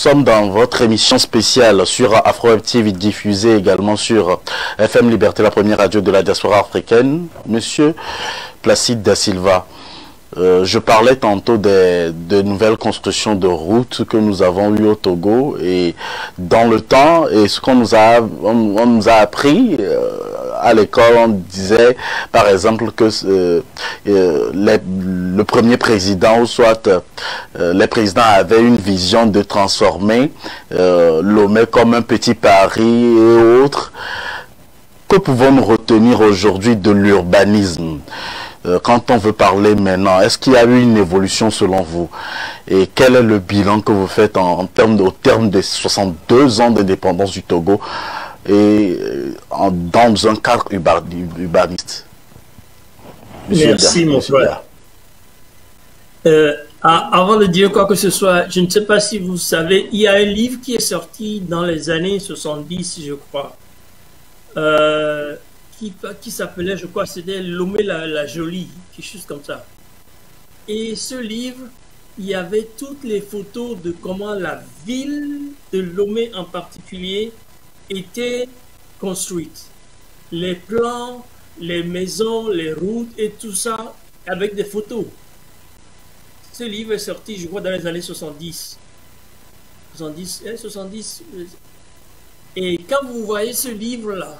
sommes dans votre émission spéciale sur Afro WebTV, diffusée également sur FM Liberté, la première radio de la diaspora africaine. Monsieur Placide Da Silva, je parlais tantôt des nouvelles constructions de routes que nous avons eues au Togo, et dans le temps, et ce qu'on nous a, on nous a appris à l'école, on disait par exemple que le premier président, ou soit les présidents avaient une vision de transformer Lomé comme un petit Paris et autres. Que pouvons-nous retenir aujourd'hui de l'urbanisme ? Quand on veut parler maintenant, est-ce qu'il y a eu une évolution selon vous? Et quel est le bilan que vous faites au terme des 62 ans d'indépendance du Togo et dans un cadre urbaniste? Merci, mon frère. Avant de dire quoi que ce soit, je ne sais pas si vous savez, il y a un livre qui est sorti dans les années 70, je crois. Qui s'appelait, je crois, c'était Lomé la Jolie, quelque chose comme ça. Et ce livre, il y avait toutes les photos de comment la ville de Lomé en particulier était construite. Les plans, les maisons, les routes et tout ça avec des photos. Ce livre est sorti, je crois, dans les années 70. 70. Et quand vous voyez ce livre-là,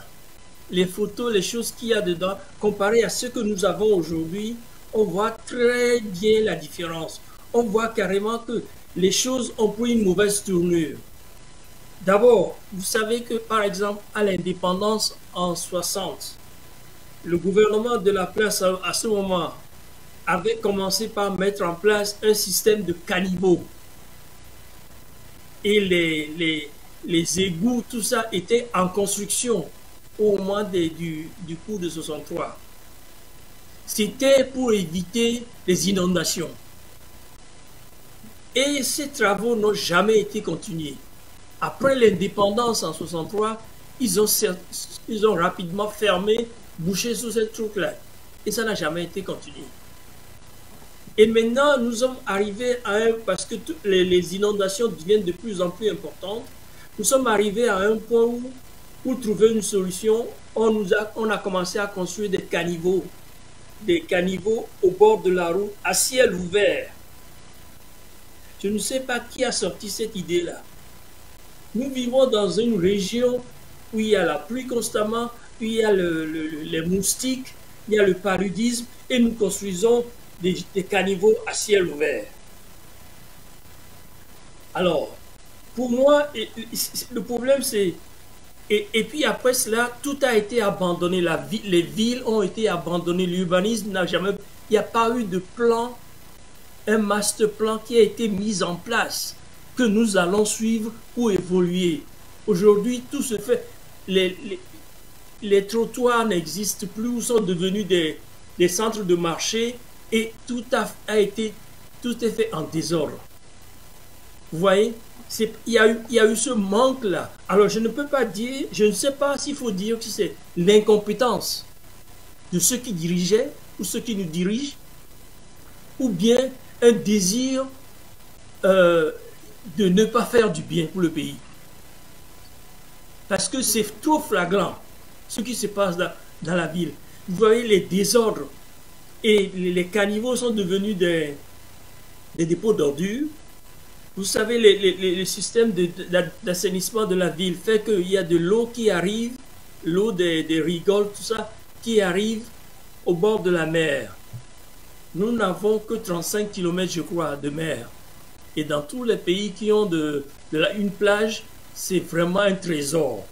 les photos, les choses qu'il y a dedans, comparé à ce que nous avons aujourd'hui, on voit très bien la différence. On voit carrément que les choses ont pris une mauvaise tournure. D'abord, vous savez que par exemple, à l'indépendance en 60, le gouvernement de la place à ce moment avait commencé par mettre en place un système de caniveau. Et les égouts, tout ça était en construction au moment du coup de 63. C'était pour éviter les inondations. Et ces travaux n'ont jamais été continués. Après l'indépendance en 63, ils ont rapidement fermé, bouché sous cette truc-là. Et ça n'a jamais été continué. Et maintenant, nous sommes arrivés à un... Parce que les inondations deviennent de plus en plus importantes. Nous sommes arrivés à un point où pour trouver une solution, on a commencé à construire des caniveaux au bord de la route, à ciel ouvert. Je ne sais pas qui a sorti cette idée-là. Nous vivons dans une région où il y a la pluie constamment, où il y a les moustiques, il y a le paludisme, et nous construisons des caniveaux à ciel ouvert. Alors, pour moi, le problème c'est... Et puis après cela, tout a été abandonné. Les villes ont été abandonnées. L'urbanisme n'a jamais... Il n'y a pas eu de plan, un master plan qui a été mis en place, que nous allons suivre pour évoluer. Aujourd'hui, tout se fait... Les trottoirs n'existent plus ou sont devenus des centres de marché et tout est fait en désordre. Vous voyez ? Il y a eu ce manque-là. Alors, je ne peux pas dire, je ne sais pas s'il faut dire que c'est l'incompétence de ceux qui dirigeaient ou ceux qui nous dirigent, ou bien un désir de ne pas faire du bien pour le pays. Parce que c'est trop flagrant, ce qui se passe dans la ville. Vous voyez les désordres. Et les caniveaux sont devenus des dépôts d'ordures. Vous savez, le système d'assainissement de la ville fait qu'il y a de l'eau qui arrive, l'eau des rigoles, tout ça, qui arrive au bord de la mer. Nous n'avons que 35 km, je crois, de mer. Et dans tous les pays qui ont une plage, c'est vraiment un trésor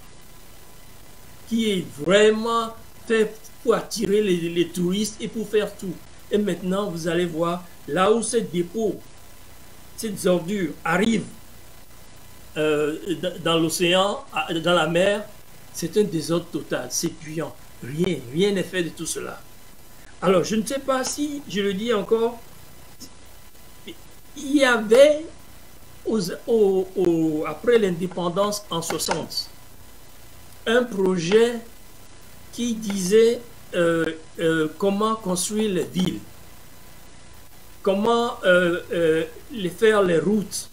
qui est vraiment fait pour attirer les touristes et pour faire tout. Et maintenant, vous allez voir, là où ces dépôts, ces ordures arrivent dans l'océan, dans la mer, c'est un désordre total, c'est puant. Rien n'est fait de tout cela. Alors, je ne sais pas si, je le dis encore, il y avait, après l'indépendance en 60, un projet qui disait comment construire les villes. Comment faire les routes.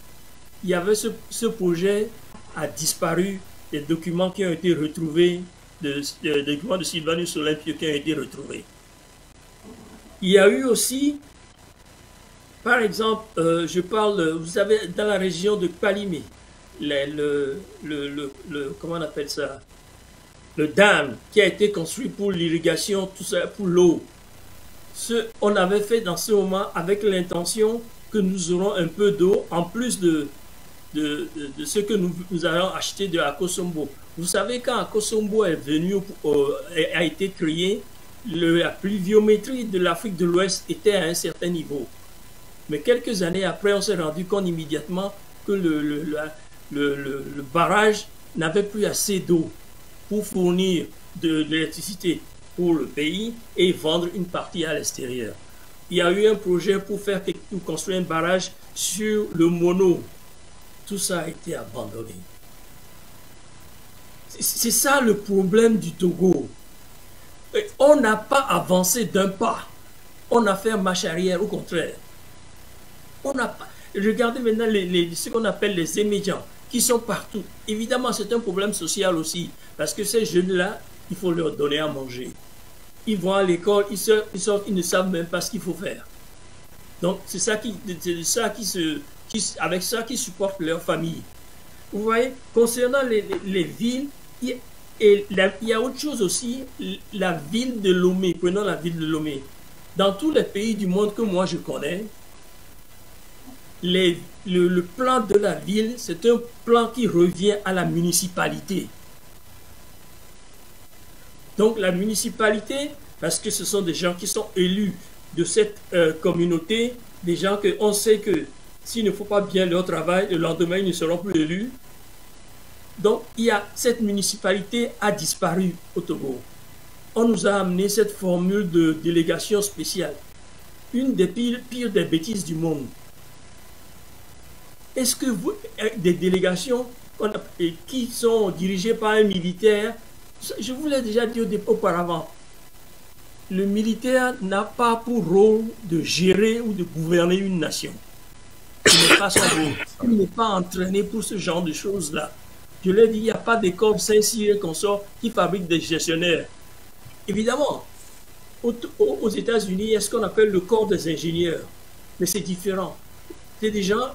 il y avait ce projet a disparu, des documents qui ont été retrouvés, des documents de Sylvanus Olympio qui ont été retrouvés. Il y a eu aussi, par exemple, je parle, vous avez dans la région de Palimé, comment on appelle ça, le dam qui a été construit pour l'irrigation, tout ça, pour l'eau. On avait fait dans ce moment avec l'intention que nous aurons un peu d'eau en plus de ce que nous allons acheter de Akosombo. Vous savez, quand Akosombo est venu, a été créé, la pluviométrie de l'Afrique de l'Ouest était à un certain niveau. Mais quelques années après, on s'est rendu compte immédiatement que le barrage n'avait plus assez d'eau pour fournir de l'électricité pour le pays et vendre une partie à l'extérieur. Il y a eu un projet pour construire un barrage sur le Mono. Tout ça a été abandonné. C'est ça le problème du Togo. On n'a pas avancé d'un pas. On a fait marche arrière, au contraire. On n'a pas... Regardez maintenant ce qu'on appelle les émigrants qui sont partout. Évidemment, c'est un problème social aussi, parce que ces jeunes-là, il faut leur donner à manger. Ils vont à l'école, ils sortent, ils ne savent même pas ce qu'il faut faire. Donc, c'est ça avec ça qui supportent leur famille. Vous voyez, concernant les villes, il y a autre chose aussi, la ville de Lomé. Prenons la ville de Lomé. Dans tous les pays du monde que moi je connais, le plan de la ville, c'est un plan qui revient à la municipalité. Donc la municipalité, parce que ce sont des gens qui sont élus de cette communauté, des gens qu'on sait que s'ils ne font pas bien leur travail, le lendemain, ils ne seront plus élus. Donc cette municipalité a disparu au Togo. On nous a amené cette formule de délégation spéciale. Une des pires des bêtises du monde. Est-ce que vous, des délégations qui sont dirigées par un militaire, je vous l'ai déjà dit auparavant, le militaire n'a pas pour rôle de gérer ou de gouverner une nation. Il n'est pas son rôle. Il n'est pas entraîné pour ce genre de choses-là. Je l'ai dit, il n'y a pas d'école Saint-Cyr qu'on sort qui fabrique des gestionnaires. Évidemment, aux États-Unis, il y a ce qu'on appelle le corps des ingénieurs. Mais c'est différent. C'est des gens,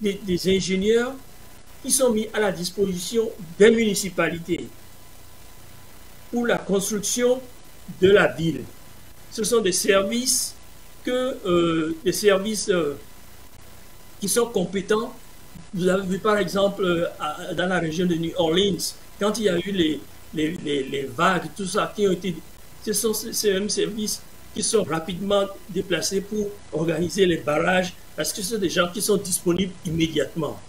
des ingénieurs qui sont mis à la disposition des municipalités pour la construction de la ville. Ce sont des services qui sont compétents. Vous avez vu par exemple dans la région de New Orleans, quand il y a eu les vagues, tout ça, qui ont été, ce sont ces mêmes services qui sont rapidement déplacés pour organiser les barrages, parce que ce sont des gens qui sont disponibles immédiatement.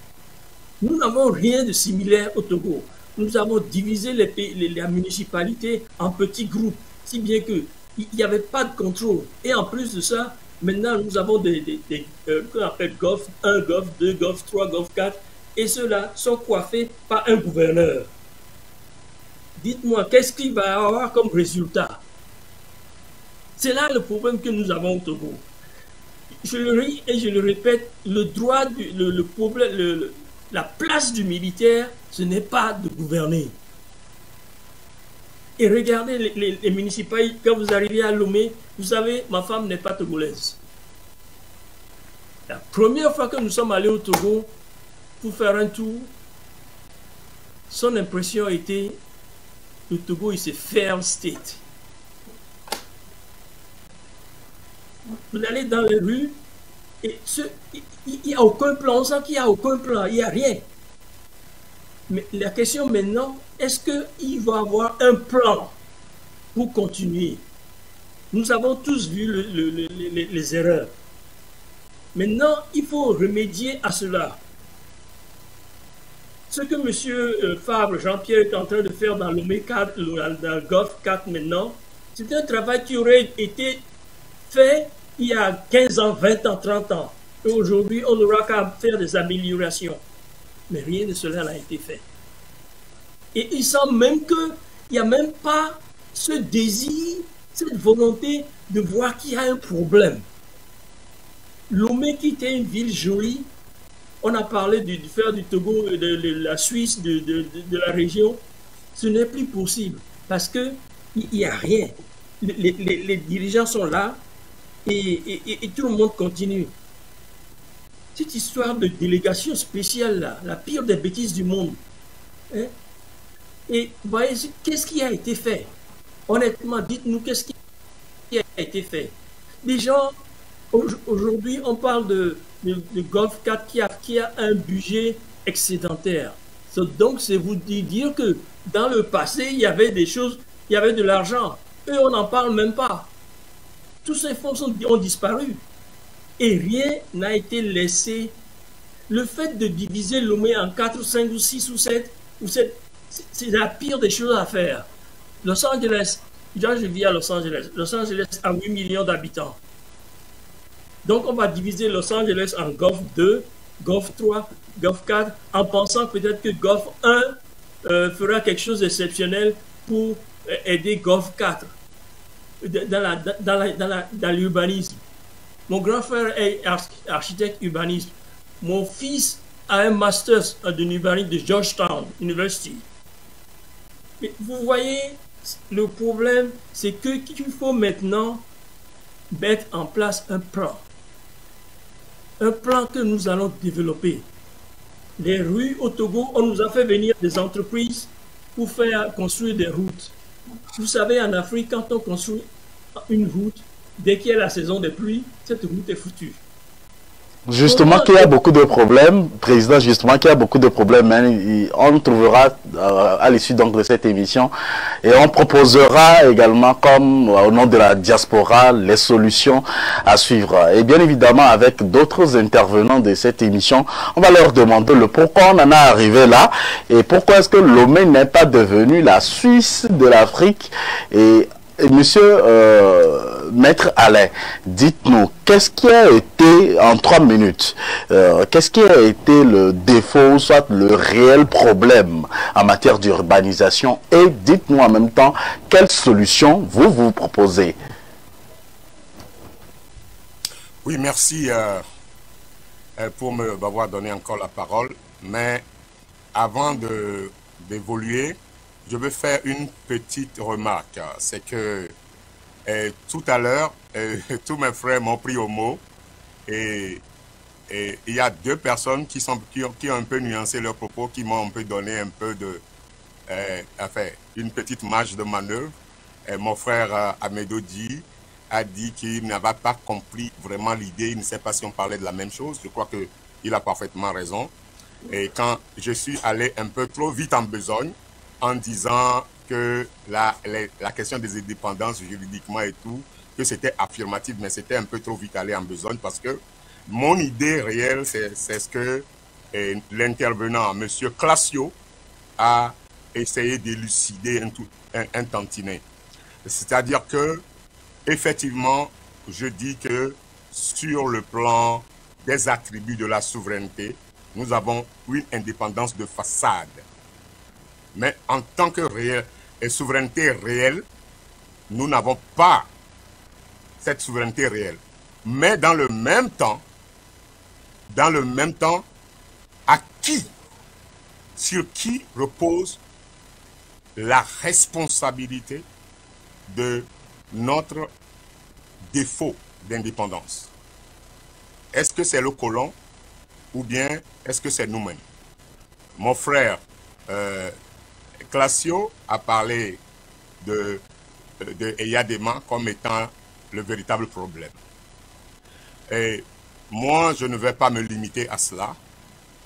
Nous n'avons rien de similaire au Togo. Nous avons divisé la municipalité en petits groupes, si bien qu'il n'y avait pas de contrôle. Et en plus de ça, maintenant nous avons qu'on appelle golf, 1 golf, 2 golf, 3 golf, 4, et ceux-là sont coiffés par un gouverneur. Dites-moi, qu'est-ce qu'il va avoir comme résultat? C'est là le problème que nous avons au Togo. Je le dis et je le répète, la place du militaire, ce n'est pas de gouverner. Et regardez les municipalités, quand vous arrivez à Lomé, vous savez, ma femme n'est pas togolaise. La première fois que nous sommes allés au Togo pour faire un tour, son impression était, le Togo, il s'est ferme state. Vous allez dans les rues, et il n'y a aucun plan, on sent qu'il n'y a aucun plan, il n'y a rien. Mais la question maintenant, est-ce qu'il va y avoir un plan pour continuer? Nous avons tous vu les erreurs. Maintenant, il faut remédier à cela. Ce que M. Fabre, Jean-Pierre, est en train de faire dans le MECAD, dans le Golf 4 maintenant, c'est un travail qui aurait été fait il y a 15 ans, 20 ans, 30 ans. Et aujourd'hui, on n'aura qu'à faire des améliorations. Mais rien de cela n'a été fait. Et il semble même qu'il n'y a même pas ce désir, cette volonté de voir qu'il y a un problème. Lomé, qui était une ville jolie, On a parlé de faire du Togo, de la Suisse, de la région. Ce n'est plus possible parce qu'il n'y a rien. Les dirigeants sont là et tout le monde continue. Cette histoire de délégation spéciale, là, la pire des bêtises du monde. Hein? Et vous voyez, qu'est-ce qui a été fait? Honnêtement, dites-nous qu'est-ce qui a été fait. Les gens, aujourd'hui, on parle de Golf 4 qui a un budget excédentaire. Donc, c'est vous dire que dans le passé, il y avait des choses, il y avait de l'argent. Eux, on n'en parle même pas. Tous ces fonds ont disparu. Et rien n'a été laissé. Le fait de diviser Lomé en 4, 5, ou 6, ou 7, c'est la pire des choses à faire. Los Angeles, déjà je vis à Los Angeles. Los Angeles a 8 millions d'habitants. Donc on va diviser Los Angeles en Golf 2, Golf 3, Golf 4, en pensant peut-être que Golf 1 fera quelque chose d'exceptionnel pour aider Golf 4 dans l'urbanisme. Mon grand frère est architecte urbaniste. Mon fils a un master de urbanisme de Georgetown University. Mais vous voyez, le problème, c'est qu'il faut maintenant mettre en place un plan. Un plan que nous allons développer. Les rues au Togo, on nous a fait venir des entreprises pour faire construire des routes. Vous savez, en Afrique, quand on construit une route, dès qu'il y a la saison des pluies, cette route est foutue. Justement, qu'il y a beaucoup de problèmes, Président, justement, qu'il y a beaucoup de problèmes. Hein, on trouvera à l'issue de cette émission et on proposera également, comme au nom de la diaspora, les solutions à suivre. Et bien évidemment, avec d'autres intervenants de cette émission, on va leur demander le pourquoi on en est arrivé là et pourquoi est-ce que Lomé n'est pas devenu la Suisse de l'Afrique. Et Monsieur Maître Alain, dites-nous, qu'est-ce qui a été, en 3 minutes, qu'est-ce qui a été le défaut, soit le réel problème en matière d'urbanisation et dites-nous en même temps, quelle solution vous proposez? Oui, merci pour m'avoir donné encore la parole. Mais avant d'évoluer, je veux faire une petite remarque, c'est que tout à l'heure, tous mes frères m'ont pris au mot et il y a 2 personnes qui ont un peu nuancé leurs propos, qui m'ont un peu donné un peu de, enfin, une petite marge de manœuvre. Et mon frère Amédo a dit qu'il n'avait pas compris vraiment l'idée, il ne sait pas si on parlait de la même chose, je crois qu'il a parfaitement raison. Et quand je suis allé un peu trop vite en besogne, en disant que la question des indépendances juridiquement et tout, que c'était affirmatif, mais c'était un peu trop vite allé en besogne parce que mon idée réelle, c'est ce que l'intervenant, M. Clasio, a essayé d'élucider un tantinet. C'est-à-dire que, effectivement, je dis que sur le plan des attributs de la souveraineté, nous avons une indépendance de façade. Mais en tant que réel, et souveraineté réelle, nous n'avons pas cette souveraineté réelle. Mais dans le même temps, à qui, sur qui repose la responsabilité de notre défaut d'indépendance? Est-ce que c'est le colon ou bien est-ce que c'est nous-mêmes? Mon frère Clasio a parlé de Eyadema comme étant le véritable problème. Et moi, je ne vais pas me limiter à cela,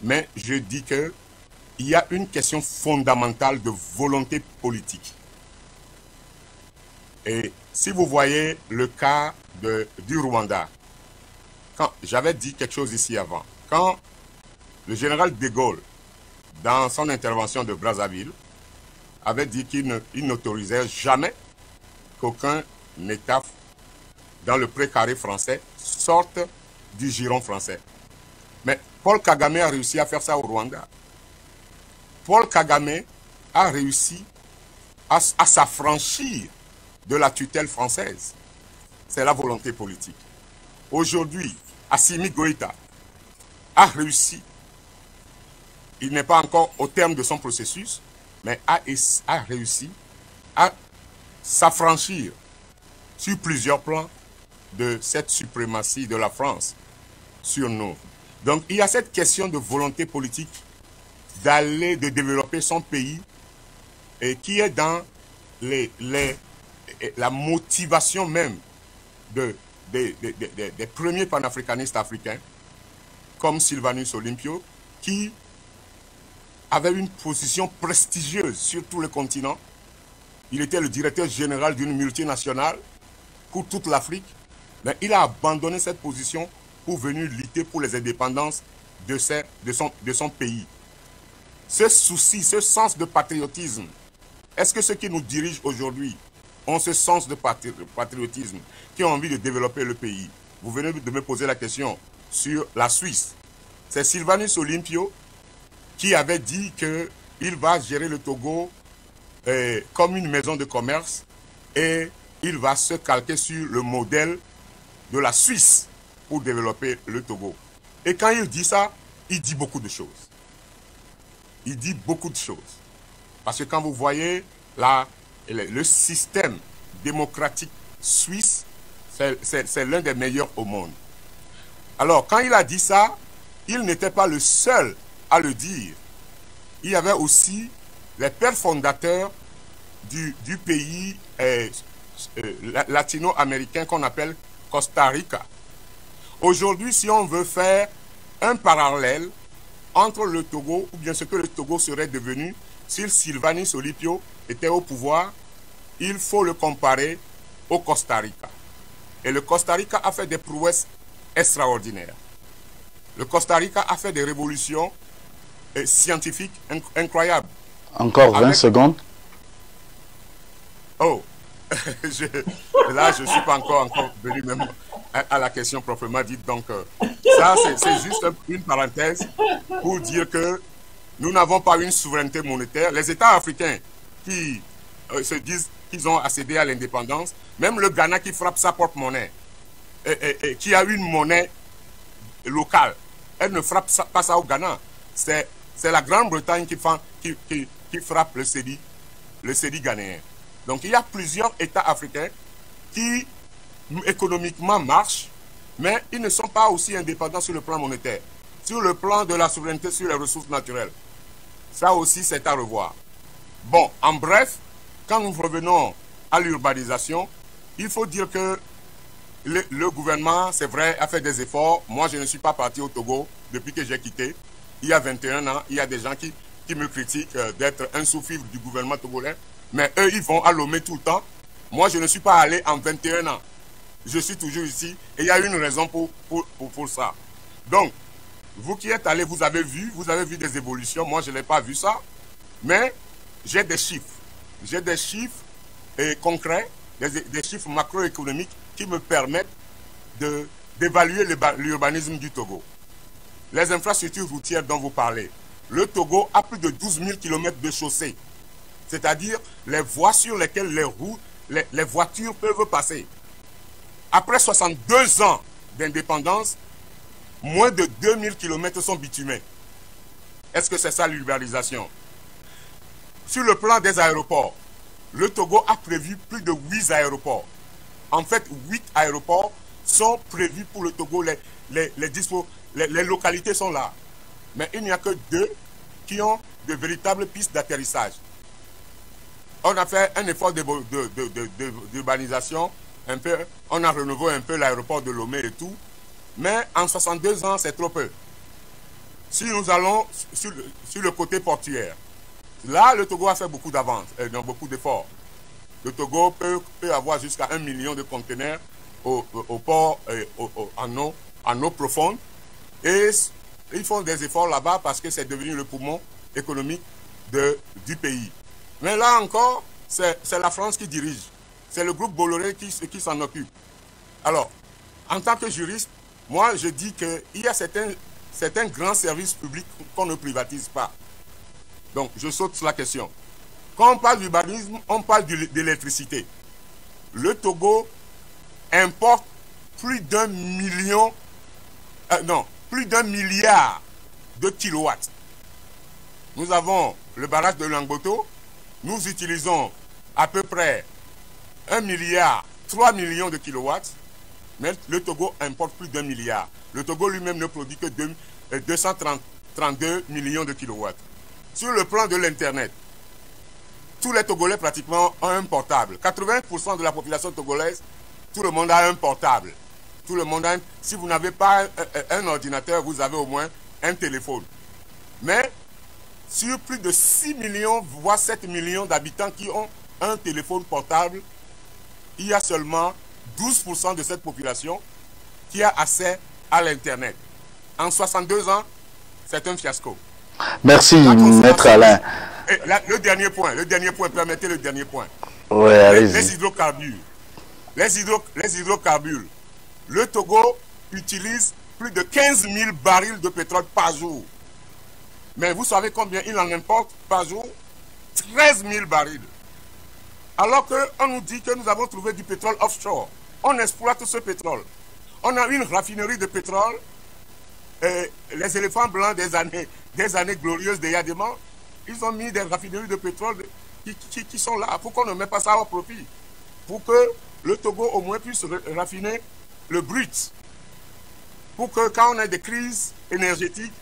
mais je dis qu'il y a une question fondamentale de volonté politique. Et si vous voyez le cas du Rwanda, j'avais dit quelque chose ici avant, quand le général de Gaulle, dans son intervention de Brazzaville, avait dit qu'il n'autorisait jamais qu'aucun État dans le pré-carré français sorte du giron français. Mais Paul Kagame a réussi à faire ça au Rwanda. Paul Kagame a réussi à s'affranchir de la tutelle française. C'est la volonté politique. Aujourd'hui, Assimi Goïta a réussi il n'est pas encore au terme de son processus, mais a réussi à s'affranchir sur plusieurs plans de cette suprématie de la France sur nous. Donc il y a cette question de volonté politique d'aller, de développer son pays et qui est dans la motivation même des premiers panafricanistes africains comme Sylvanus Olympio, qui avait une position prestigieuse sur tout le continent. Il était le directeur général d'une multinationale pour toute l'Afrique, mais il a abandonné cette position pour venir lutter pour les indépendances de son pays. Ce souci, ce sens de patriotisme, est-ce que ceux qui nous dirigent aujourd'hui ont ce sens de patriotisme, qui ont envie de développer le pays? Vous venez de me poser la question sur la Suisse. C'est Sylvanus Olympio qui avait dit qu'il va gérer le Togo comme une maison de commerce et il va se calquer sur le modèle de la Suisse pour développer le Togo. Et quand il dit ça, il dit beaucoup de choses. Il dit beaucoup de choses. Parce que quand vous voyez le système démocratique suisse, c'est l'un des meilleurs au monde. Alors, quand il a dit ça, il n'était pas le seul à le dire. Il y avait aussi les pères fondateurs du pays latino-américain qu'on appelle Costa Rica. Aujourd'hui, si on veut faire un parallèle entre le Togo, ou bien ce que le Togo serait devenu si Sylvanus Olympio était au pouvoir, il faut le comparer au Costa Rica. Et le Costa Rica a fait des prouesses extraordinaires. Le Costa Rica a fait des révolutions scientifiques incroyables. Encore 20 secondes. Oh, là je ne suis pas encore venu même à la question proprement dite. Donc ça c'est juste une parenthèse pour dire que nous n'avons pas une souveraineté monétaire. Les États africains qui se disent qu'ils ont accédé à l'indépendance, même le Ghana qui frappe sa porte-monnaie, et qui a une monnaie locale, elle ne frappe pas ça au Ghana. C'est la Grande-Bretagne qui frappe le Cedi ghanéen. Donc il y a plusieurs États africains qui économiquement marchent, mais ils ne sont pas aussi indépendants sur le plan monétaire, sur le plan de la souveraineté sur les ressources naturelles. Ça aussi, c'est à revoir. Bon, en bref, quand nous revenons à l'urbanisation, il faut dire que le gouvernement, c'est vrai, a fait des efforts. Moi, je ne suis pas parti au Togo depuis que j'ai quitté. Il y a 21 ans, il y a des gens qui me critiquent d'être un sous-fifre du gouvernement togolais, mais eux, ils vont à Lomé tout le temps. Moi, je ne suis pas allé en 21 ans. Je suis toujours ici et il y a une raison pour ça. Donc, vous qui êtes allés, vous avez vu des évolutions. Moi, je n'ai pas vu ça, mais j'ai des chiffres. J'ai des chiffres concrets, des chiffres macroéconomiques qui me permettent d'évaluer l'urbanisme du Togo. Les infrastructures routières dont vous parlez, le Togo a plus de 12 000 km de chaussée, c'est-à-dire les voies sur lesquelles les voitures peuvent passer. Après 62 ans d'indépendance, moins de 2000 km sont bitumés. Est-ce que c'est ça l'urbanisation? Sur le plan des aéroports, le Togo a prévu plus de 8 aéroports. En fait, 8 aéroports sont prévus pour le Togo. Les localités sont là. Mais il n'y a que 2 qui ont de véritables pistes d'atterrissage. On a fait un effort d'urbanisation. On a renouvelé un peu l'aéroport de Lomé et tout. Mais en 62 ans, c'est trop peu. Si nous allons sur le côté portuaire, là, le Togo a fait beaucoup d'avance, beaucoup d'efforts. Le Togo peut avoir jusqu'à 1 million de conteneurs au port, en eau profonde. Et ils font des efforts là-bas parce que c'est devenu le poumon économique du pays. Mais là encore, c'est la France qui dirige. C'est le groupe Bolloré qui s'en occupe. Alors, en tant que juriste, moi, je dis qu'il y a certains grands services publics qu'on ne privatise pas. Donc, je saute sur la question. Quand on parle d'urbanisme, on parle d'électricité. Le Togo importe plus plus d'un milliard de kilowatts. nous avons le barrage de Nangbeto, nous utilisons à peu près 1 milliard, 3 millions de kilowatts, mais le Togo importe plus d'un milliard. Le Togo lui-même ne produit que 232 millions de kilowatts. Sur le plan de l'Internet, tous les Togolais pratiquement ont un portable. 80% de la population togolaise, tout le monde a un portable. Tout le monde a un... Si vous n'avez pas un ordinateur, vous avez au moins un téléphone. Mais sur plus de 6 millions, voire 7 millions d'habitants qui ont un téléphone portable, il y a seulement 12% de cette population qui a accès à l'Internet. En 62 ans, c'est un fiasco. Merci, Maître Alain. Et là, le dernier point, permettez le dernier point. Ouais, allez-y. Les hydrocarbures. Le Togo utilise plus de 15 000 barils de pétrole par jour. Mais vous savez combien il en importe par jour? 13 000 barils. Alors qu'on nous dit que nous avons trouvé du pétrole offshore. On exploite ce pétrole. On a une raffinerie de pétrole. Les éléphants blancs des années glorieuses d'Eyadema, ils ont mis des raffineries de pétrole qui sont là. Pourquoi on ne met pas ça au profit? Pour que le Togo au moins puisse raffiner le brut. Pour que quand on a des crises énergétiques,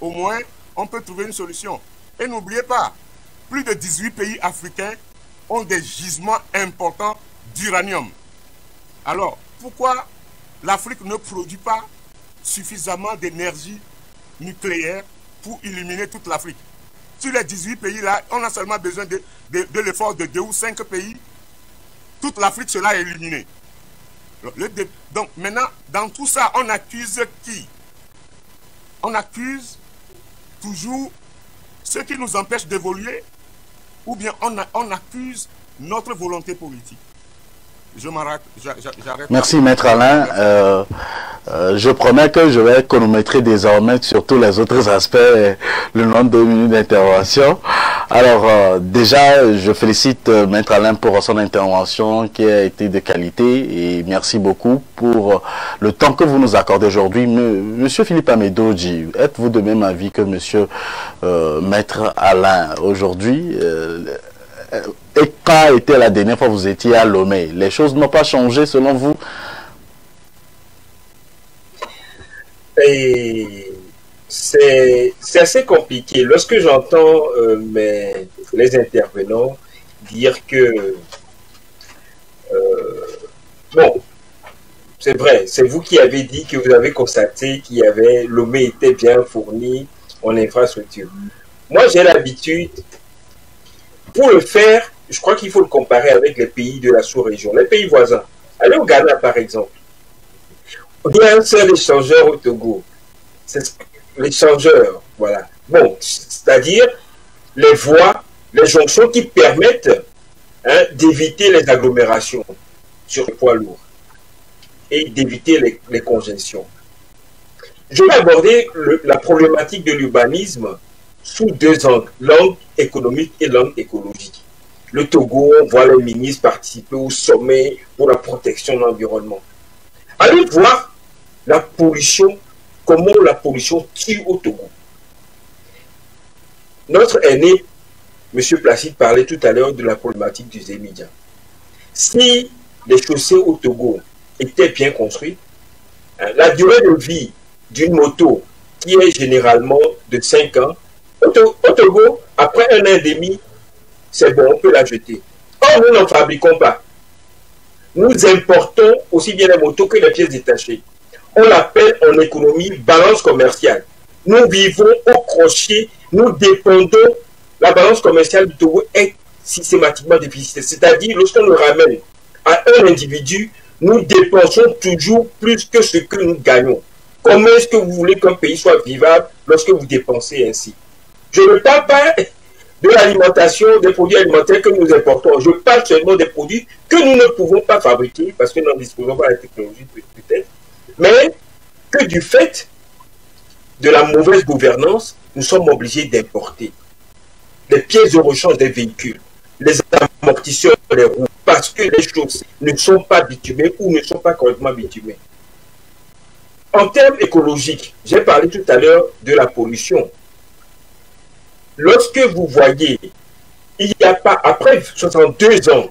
au moins on peut trouver une solution. Et n'oubliez pas, plus de 18 pays africains ont des gisements importants d'uranium. Alors, pourquoi l'Afrique ne produit pas suffisamment d'énergie nucléaire pour illuminer toute l'Afrique? Sur les 18 pays là, on a seulement besoin de l'effort de 2 ou 5 pays. Toute l'Afrique sera illuminée. Donc maintenant, dans tout ça, on accuse qui? On accuse toujours ceux qui nous empêchent d'évoluer, ou bien on accuse notre volonté politique. Je m'arrête. Merci, Maître Alain. Je promets que je vais chronométrer désormais sur tous les autres aspects le nombre de minutes d'intervention. Alors, déjà, je félicite Maître Alain pour son intervention qui a été de qualité et merci beaucoup pour le temps que vous nous accordez aujourd'hui. Monsieur Philippe Amedoji, êtes-vous de même avis que Monsieur Maître Alain aujourd'hui? Et quand était la dernière fois que vous étiez à Lomé? Les choses n'ont pas changé selon vous? C'est assez compliqué. Lorsque j'entends les intervenants dire que... bon, c'est vrai, c'est vous qui avez dit que vous avez constaté qu'il y avait... Lomé était bien fourni en infrastructure. Moi, j'ai l'habitude... Pour le faire, je crois qu'il faut le comparer avec les pays de la sous-région, les pays voisins. Allez au Ghana, par exemple. Il y a un seul échangeur au Togo. C'est l'échangeur, voilà. Bon, c'est-à-dire les voies, les jonctions qui permettent d'éviter les agglomérations sur les poids lourds et d'éviter les congestions. Je vais aborder la problématique de l'urbanisme sous 2 angles, l'angle économique et l'angle écologique. Le Togo, on voit le ministre participer au sommet pour la protection de l'environnement. Allez voir la pollution, comment la pollution tue au Togo. Notre aîné, M. Placide, parlait tout à l'heure de la problématique du Zémidia. Si les chaussées au Togo étaient bien construites, la durée de vie d'une moto, qui est généralement de 5 ans, au Togo, après 1 an et demi, c'est bon, on peut la jeter. Or, nous n'en fabriquons pas. Nous importons aussi bien les motos que les pièces détachées. On l'appelle en économie balance commerciale. Nous vivons au crochet, nous dépendons. La balance commerciale du Togo est systématiquement déficitaire. C'est-à-dire, lorsqu'on le ramène à un individu, nous dépensons toujours plus que ce que nous gagnons. Comment est-ce que vous voulez qu'un pays soit vivable lorsque vous dépensez ainsi? Je ne parle pas de l'alimentation, des produits alimentaires que nous importons. Je parle seulement des produits que nous ne pouvons pas fabriquer parce que nous n'en disposons pas de la technologie peut-être. Mais que du fait de la mauvaise gouvernance, nous sommes obligés d'importer des pièces de rechange des véhicules, les amortisseurs des roues, parce que les choses ne sont pas bitumées ou ne sont pas correctement bitumées. En termes écologiques, j'ai parlé tout à l'heure de la pollution. Lorsque vous voyez, il n'y a pas, après 62 ans,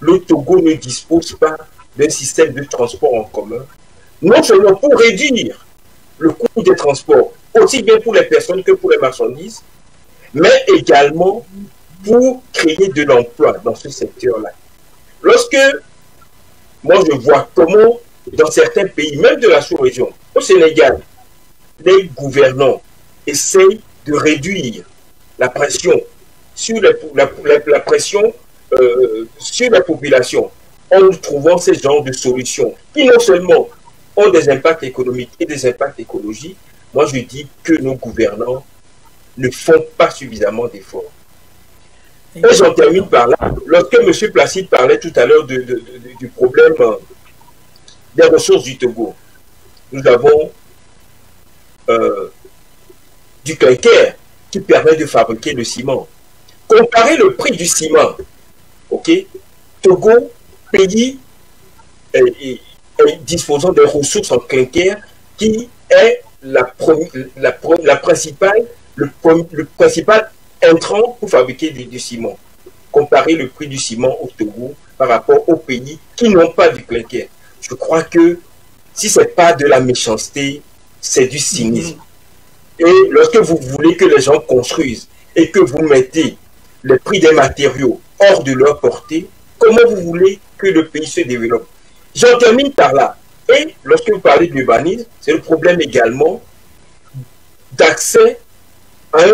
le Togo ne dispose pas d'un système de transport en commun. Non seulement pour réduire le coût des transports, aussi bien pour les personnes que pour les marchandises, mais également pour créer de l'emploi dans ce secteur-là. Lorsque, moi je vois comment, dans certains pays, même de la sous-région, au Sénégal, les gouvernants essayent de réduire la pression sur la population en trouvant ce genre de solutions qui non seulement ont des impacts économiques et des impacts écologiques. Moi, je dis que nos gouvernants ne font pas suffisamment d'efforts. Et j'en termine par là. Lorsque M. Placide parlait tout à l'heure du problème des ressources du Togo, nous avons du calcaire qui permet de fabriquer le ciment. Comparez le prix du ciment. Ok, Togo, pays disposant de ressources en calcaire qui est le principal intrant pour fabriquer du ciment. Comparez le prix du ciment au Togo par rapport aux pays qui n'ont pas du calcaire. Je crois que si ce n'est pas de la méchanceté, c'est du cynisme. Et lorsque vous voulez que les gens construisent et que vous mettez le prix des matériaux hors de leur portée, comment vous voulez que le pays se développe? J'en termine par là. Et lorsque vous parlez de l'urbanisme, c'est le problème également d'accès à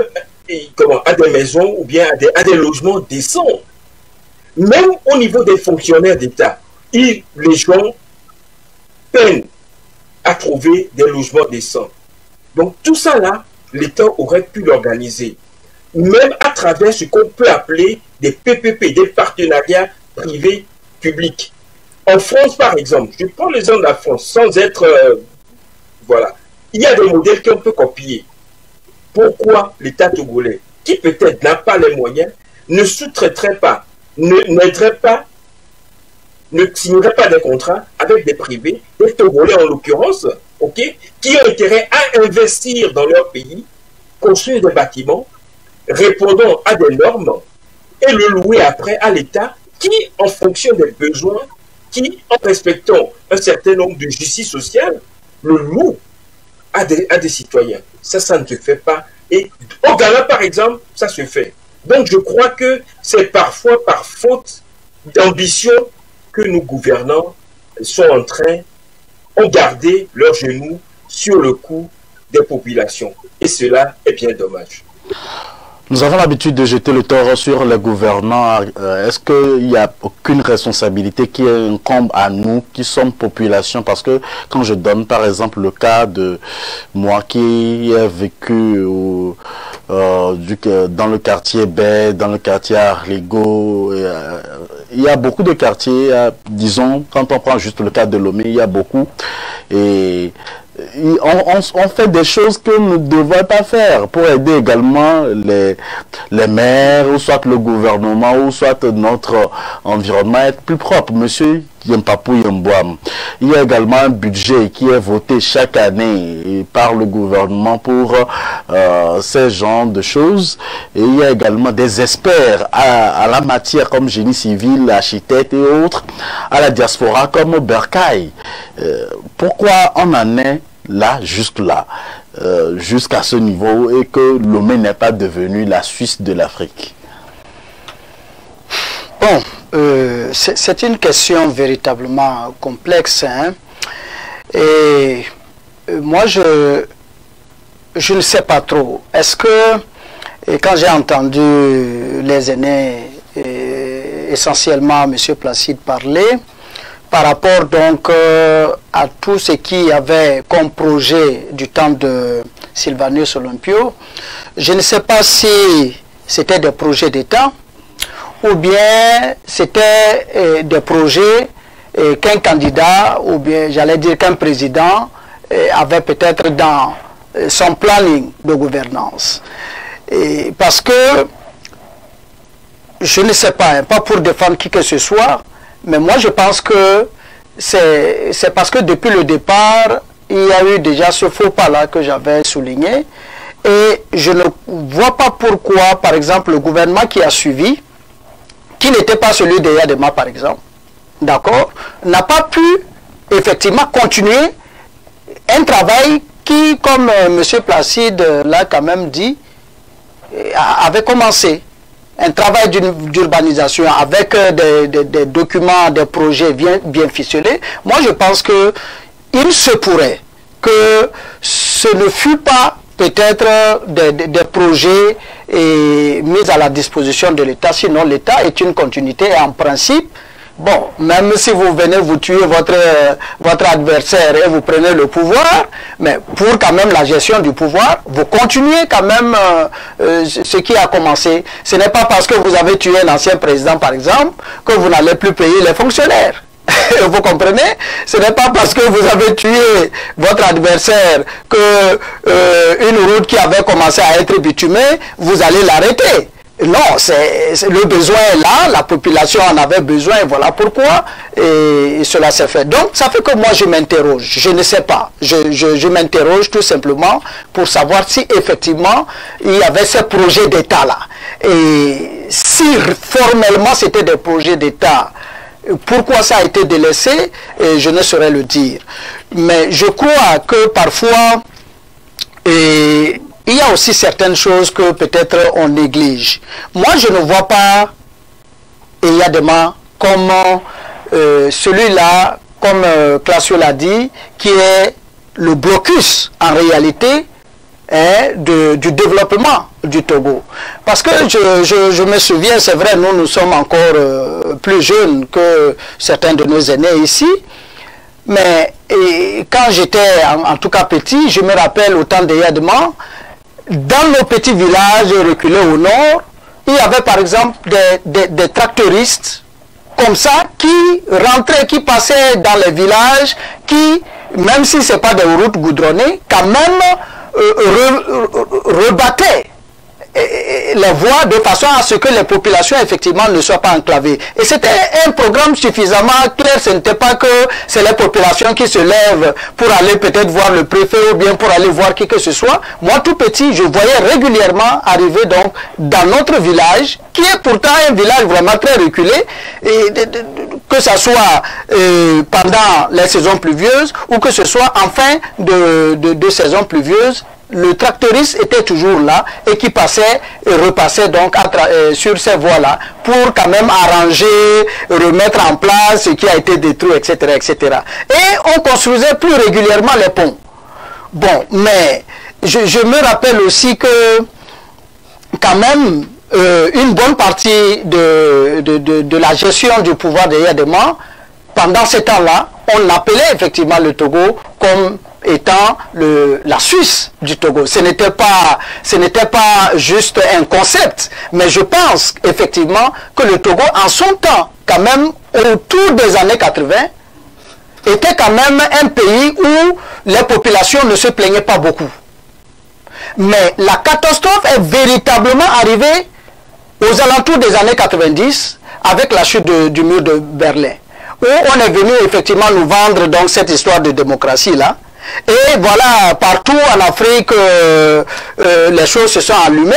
des maisons ou bien à des logements décents. Même au niveau des fonctionnaires d'État, les gens peinent à trouver des logements décents. Donc tout ça là, l'État aurait pu l'organiser, même à travers ce qu'on peut appeler des PPP, des partenariats privés-publics. En France, par exemple, je prends l'exemple de la France, sans être... voilà. Il y a des modèles qu'on peut copier. Pourquoi l'État togolais, qui peut-être n'a pas les moyens, ne sous-traiterait pas, ne signerait pas des contrats avec des privés, des Togolais en l'occurrence, okay, qui ont intérêt à investir dans leur pays, construire des bâtiments, répondant à des normes, et le louer après à l'État, qui, en fonction des besoins, qui, en respectant un certain nombre de justice sociale, le loue à des citoyens. Ça ne se fait pas. Et au Ghana, par exemple, ça se fait. Donc, je crois que c'est parfois par faute d'ambition que nos gouvernants ont gardé leurs genoux sur le cou des populations. Et cela est bien dommage. Nous avons l'habitude de jeter le tort sur les gouvernants. Est-ce qu'il n'y a aucune responsabilité qui incombe à nous, qui sommes population? Parce que quand je donne par exemple le cas de moi qui ai vécu dans le quartier Baie, dans le quartier Arrigo, il y a beaucoup de quartiers, disons, quand on prend juste le cas de Lomé, il y a beaucoup. Et on fait des choses que nous ne devons pas faire pour aider également les maires, ou soit le gouvernement, ou soit notre environnement à être plus propre. Monsieur Yempapou Yemboam, il y a également un budget qui est voté chaque année par le gouvernement pour ces genres de choses. Et il y a également des experts à la matière comme génie civil, architecte et autres, à la diaspora comme Berkay. Pourquoi on en est là, jusque-là, jusqu'à ce niveau, et que Lomé n'est pas devenu la Suisse de l'Afrique? Bon, c'est une question véritablement complexe, hein? Et moi je ne sais pas trop. Est-ce que, et quand j'ai entendu les aînés, essentiellement M. Placide, parler par rapport donc à tout ce qui avait comme projet du temps de Sylvanus Olympio, je ne sais pas si c'était des projets d'État ou bien c'était des projets qu'un candidat, ou bien j'allais dire qu'un président avait peut-être dans son planning de gouvernance. Et parce que, je ne sais pas, hein, pas pour défendre qui que ce soit, mais moi je pense que c'est parce que depuis le départ, il y a eu déjà ce faux pas là que j'avais souligné, Et je ne vois pas pourquoi, par exemple, le gouvernement qui a suivi, qui n'était pas celui d'Eyadema, par exemple, d'accord, n'a pas pu effectivement continuer un travail qui, comme M. Placide l'a quand même dit, avait commencé. Un travail d'urbanisation avec des documents, des projets bien ficelés. Moi, je pense que il se pourrait que ce ne fût pas peut-être des projets mis à la disposition de l'État, sinon l'État est une continuité et en principe, bon, même si vous venez vous tuer votre adversaire et vous prenez le pouvoir, mais pour quand même la gestion du pouvoir, vous continuez quand même ce qui a commencé. Ce n'est pas parce que vous avez tué un ancien président, par exemple, que vous n'allez plus payer les fonctionnaires. Vous comprenez? Ce n'est pas parce que vous avez tué votre adversaire que une route qui avait commencé à être bitumée, vous allez l'arrêter. Non, le besoin est là, la population en avait besoin, voilà pourquoi, et cela s'est fait. Donc, ça fait que moi, je m'interroge, je ne sais pas, je m'interroge tout simplement pour savoir si, effectivement, il y avait ces projets d'État-là. Et si, formellement, c'était des projets d'État, pourquoi ça a été délaissé, je ne saurais le dire. Mais je crois que, parfois, il y a aussi certaines choses que peut-être on néglige. Moi, je ne vois pas Eyadema comme celui-là, comme Clasio l'a dit, qui est le blocus en réalité du développement du Togo. Parce que je me souviens, c'est vrai, nous sommes encore plus jeunes que certains de nos aînés ici. Mais quand j'étais en tout cas petit, je me rappelle au temps d'Eyadema, dans nos petits villages reculés au nord, il y avait par exemple des tracteuristes comme ça qui rentraient, qui passaient dans les villages, qui, même si ce n'est pas des routes goudronnées, quand même rebattaient les voies de façon à ce que les populations effectivement ne soient pas enclavées. Et c'était un programme suffisamment clair, ce n'était pas que c'est les populations qui se lèvent pour aller peut-être voir le préfet ou bien pour aller voir qui que ce soit. Moi tout petit, je voyais régulièrement arriver donc dans notre village, qui est pourtant un village vraiment très reculé, et que ce soit pendant les saisons pluvieuses ou que ce soit en fin de saison pluvieuse, le tracteuriste était toujours là et qui passait et repassait donc sur ces voies-là pour quand même arranger, remettre en place ce qui a été détruit, etc., etc. Et on construisait plus régulièrement les ponts. Bon, mais je me rappelle aussi que quand même une bonne partie de la gestion du pouvoir d'Eyadema, pendant ce temps-là, on appelait effectivement le Togo comme étant la Suisse du Togo. Ce n'était pas juste un concept, mais je pense effectivement que le Togo, en son temps, quand même, autour des années 80, était quand même un pays où les populations ne se plaignaient pas beaucoup. Mais la catastrophe est véritablement arrivée aux alentours des années 90, avec la chute du mur de Berlin, où on est venu effectivement nous vendre donc cette histoire de démocratie-là. Et voilà, partout en Afrique, les choses se sont allumées.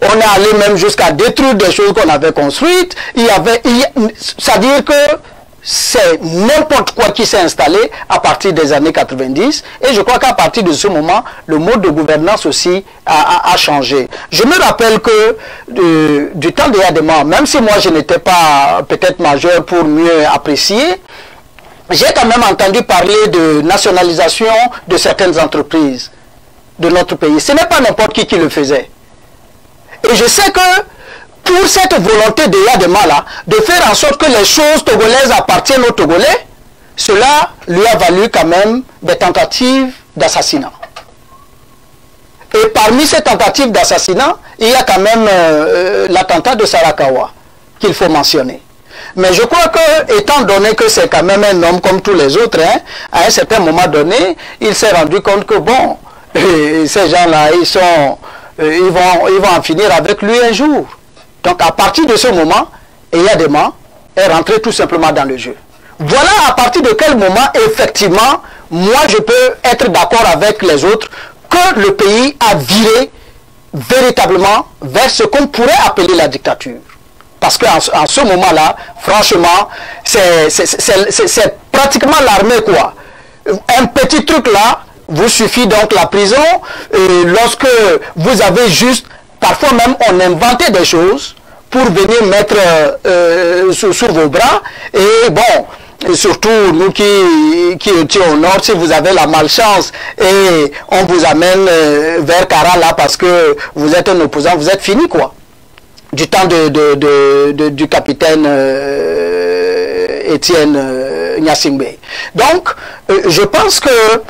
On est allé même jusqu'à détruire des choses qu'on avait construites. C'est-à-dire que c'est n'importe quoi qui s'est installé à partir des années 90. Et je crois qu'à partir de ce moment, le mode de gouvernance aussi a changé. Je me rappelle que du temps d'Eyadema, même si moi je n'étais pas peut-être majeur pour mieux apprécier, j'ai quand même entendu parler de nationalisation de certaines entreprises de notre pays. Ce n'est pas n'importe qui le faisait. Et je sais que pour cette volonté d'Eyadema-là, de faire en sorte que les choses togolaises appartiennent aux Togolais, cela lui a valu quand même des tentatives d'assassinat. Et parmi ces tentatives d'assassinat, il y a quand même l'attentat de Sarakawa qu'il faut mentionner. Mais je crois que, étant donné que c'est quand même un homme comme tous les autres, hein, à un certain moment donné, il s'est rendu compte que, bon, ces gens-là, ils vont en finir avec lui un jour. Donc, à partir de ce moment, Eyadema est rentré tout simplement dans le jeu. Voilà à partir de quel moment, effectivement, moi, je peux être d'accord avec les autres que le pays a viré véritablement vers ce qu'on pourrait appeler la dictature. Parce qu'en ce moment-là, franchement, c'est pratiquement l'armée, quoi. Un petit truc là, vous suffit donc la prison, et lorsque vous avez juste, parfois même on inventait des choses pour venir mettre sur vos bras, et bon... Et surtout, nous qui étions au nord, si vous avez la malchance et on vous amène vers Cara là parce que vous êtes un opposant, vous êtes fini quoi. Du temps du capitaine Étienne Gnassingbé. Donc, je pense que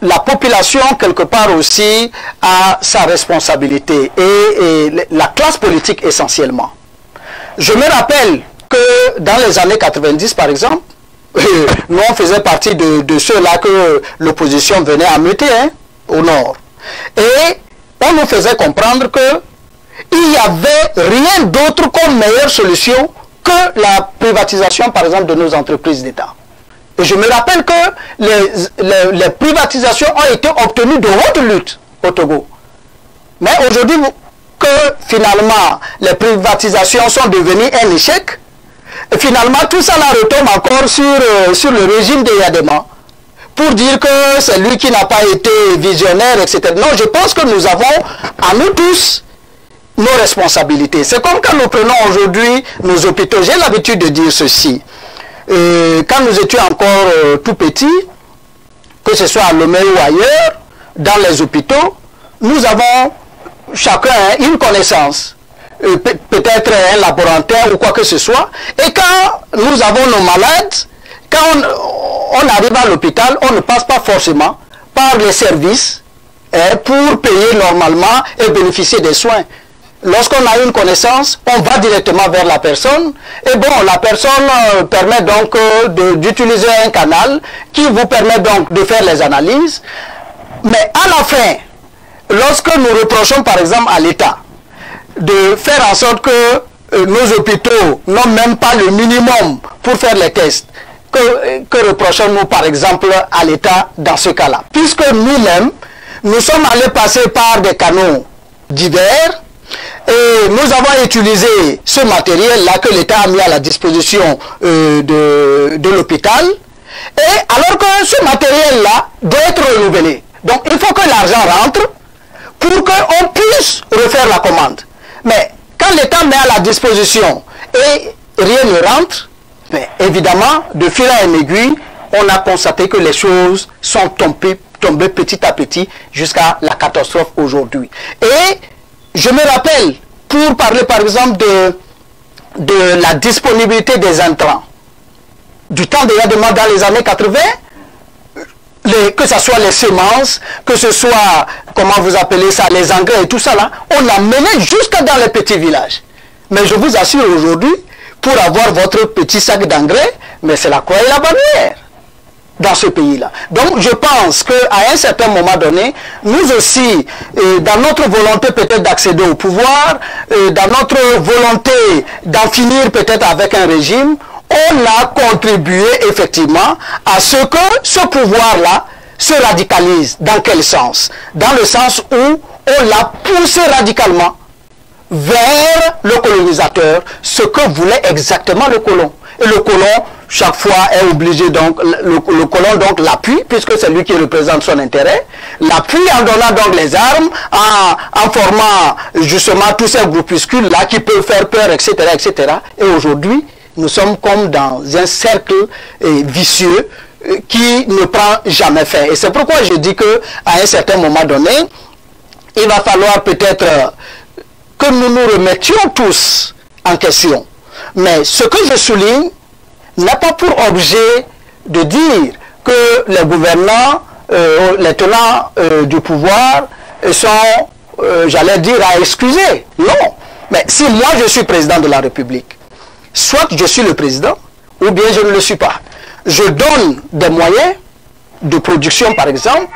la population, quelque part aussi, a sa responsabilité et la classe politique essentiellement. Je me rappelle... que dans les années 90, par exemple, nous, on faisait partie de ceux-là que l'opposition venait à muter, hein, au nord. Et on nous faisait comprendre qu'il n'y avait rien d'autre comme meilleure solution que la privatisation, par exemple, de nos entreprises d'État. Et je me rappelle que les privatisations ont été obtenues de haute lutte au Togo. Mais aujourd'hui, que finalement, les privatisations sont devenues un échec, et finalement, tout ça la retombe encore sur le régime d'Eyadema pour dire que c'est lui qui n'a pas été visionnaire, etc. Non, je pense que nous avons, à nous tous, nos responsabilités. C'est comme quand nous prenons aujourd'hui nos hôpitaux. J'ai l'habitude de dire ceci. Quand nous étions encore tout petits, que ce soit à Lomé ou ailleurs, dans les hôpitaux, nous avons chacun une connaissance. Peut-être un laborantin ou quoi que ce soit. Et quand nous avons nos malades, quand on arrive à l'hôpital, on ne passe pas forcément par les services pour payer normalement et bénéficier des soins. Lorsqu'on a une connaissance, on va directement vers la personne. Et bon, la personne permet donc d'utiliser un canal qui vous permet donc de faire les analyses. Mais à la fin, lorsque nous reprochons par exemple à l'État, de faire en sorte que nos hôpitaux n'ont même pas le minimum pour faire les tests. Que reprochons-nous par exemple à l'État dans ce cas-là? Puisque nous-mêmes, nous sommes allés passer par des canaux divers et nous avons utilisé ce matériel-là que l'État a mis à la disposition de l'hôpital, et alors que ce matériel-là doit être renouvelé. Donc il faut que l'argent rentre pour qu'on puisse refaire la commande. Mais quand l'État met à la disposition et rien ne rentre, mais évidemment, de fil à une aiguille, on a constaté que les choses sont tombées petit à petit jusqu'à la catastrophe aujourd'hui. Et je me rappelle, pour parler par exemple de la disponibilité des intrants, du temps de la demande dans les années 80, que ce soit les semences, que ce soit, comment vous appelez ça, les engrais et tout ça là, on a mené jusque dans les petits villages. Mais je vous assure aujourd'hui, pour avoir votre petit sac d'engrais, mais c'est la croix et la bannière dans ce pays-là. Donc je pense qu'à un certain moment donné, nous aussi, dans notre volonté peut-être d'accéder au pouvoir, dans notre volonté d'en finir peut-être avec un régime, on a contribué effectivement à ce que ce pouvoir-là se radicalise. Dans quel sens? Dans le sens où on l'a poussé radicalement vers le colonisateur, ce que voulait exactement le colon. Et le colon, chaque fois, est obligé, donc, le colon, donc, l'appuie, puisque c'est lui qui représente son intérêt, l'appuie en donnant, donc, les armes, en formant, justement, tous ces groupuscules-là qui peuvent faire peur, etc., etc. Et aujourd'hui, nous sommes comme dans un cercle vicieux qui ne prend jamais fin. Et c'est pourquoi je dis qu'à un certain moment donné, il va falloir peut-être que nous nous remettions tous en question. Mais ce que je souligne n'a pas pour objet de dire que les gouvernants, les tenants du pouvoir sont, j'allais dire, à excuser. Non. Mais si moi je suis président de la République, soit je suis le président, ou bien je ne le suis pas. Je donne des moyens de production, par exemple.